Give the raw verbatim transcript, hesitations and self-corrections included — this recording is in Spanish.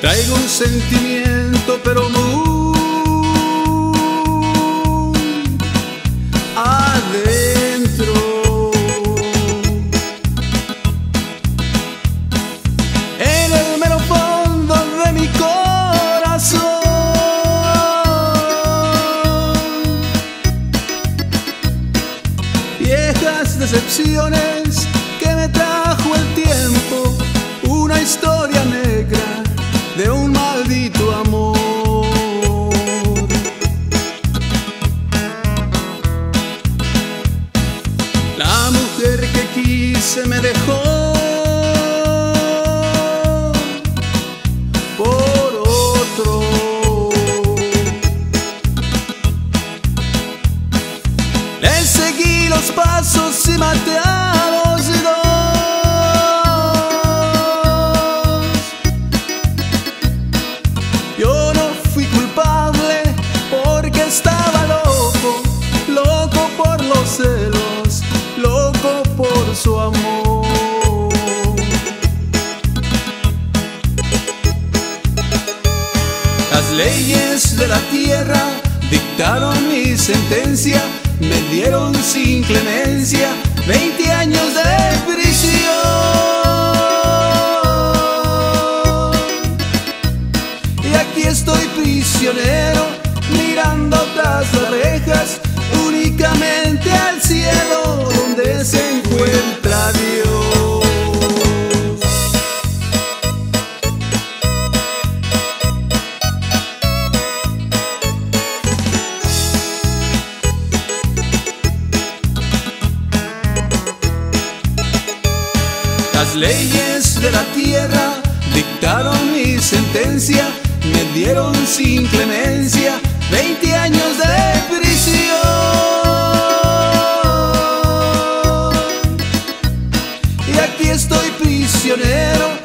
Traigo un sentimiento pero muy adentro. En el mero fondo de mi corazón, viejas decepciones que me trajo el tiempo, una historia negra de un maldito amor. La mujer que quise me dejó por otro. Le seguí los pasos y maté a los dos. Estaba loco, loco por los celos, loco por su amor. Las leyes de la tierra dictaron mi sentencia, me dieron sin clemencia veinte años de prisión. Y aquí estoy prisionero, mirando tras las rejas, únicamente al cielo donde se encuentra Dios. Las leyes de la tierra dictaron mi sentencia, me dieron sin clemencia veinte años de prisión. Y aquí estoy prisionero,